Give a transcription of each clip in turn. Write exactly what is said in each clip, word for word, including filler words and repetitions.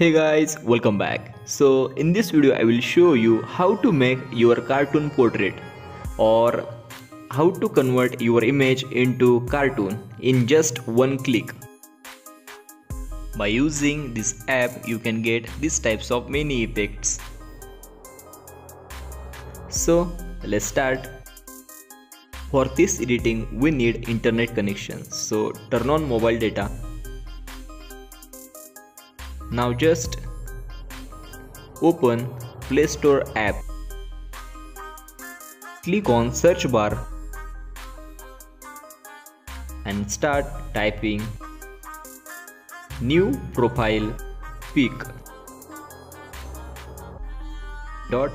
Hey guys, welcome back. So in this video I will show you how to make your cartoon portrait or how to convert your image into cartoon in just one click. By using this app you can get these types of many effects. So let's start. For this editing we need internet connection, so turn on mobile data. Now just open Play Store app, click on search bar and start typing new profile pic dot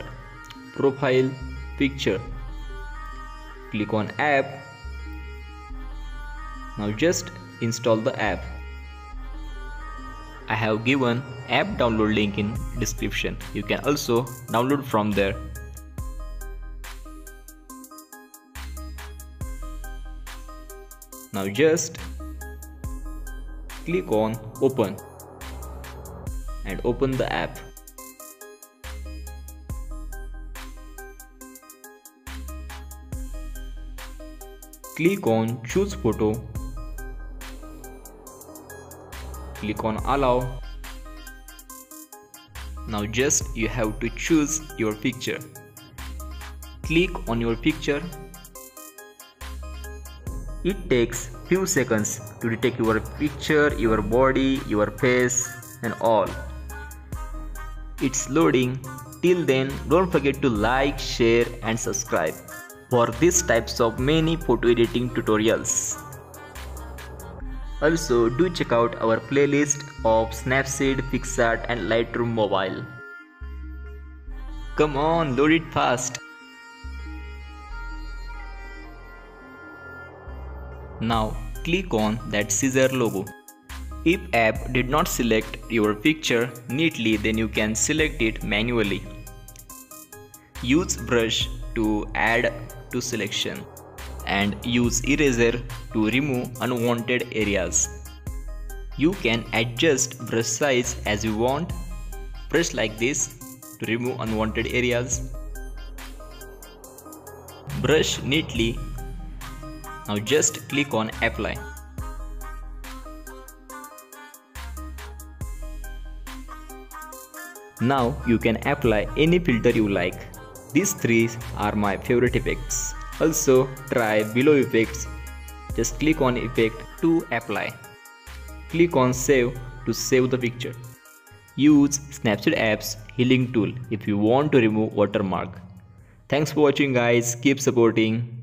profile picture, click on app. Now just install the app. I have given app download link in description. You can also download from there. Now just click on open and open the app. Click on choose photo. Click on allow. Now just you have to choose your picture. Click on your picture. It takes few seconds to detect your picture, your body, your face and all. It's loading. Till then don't forget to like, share and subscribe for these types of many photo editing tutorials. Also, do check out our playlist of Snapseed, Picsart and Lightroom Mobile. Come on, load it fast. Now, click on that scissor logo. If app did not select your picture neatly, then you can select it manually. Use brush to add to selection and use eraser to remove unwanted areas. You can adjust brush size as you want. Press like this to remove unwanted areas. Brush neatly. Now just click on apply. Now you can apply any filter you like. These three are my favorite effects. Also try below effects. Just click on effect to apply. Click on save to save the picture. Use Snapseed app's healing tool if you want to remove watermark. Thanks for watching guys. Keep supporting.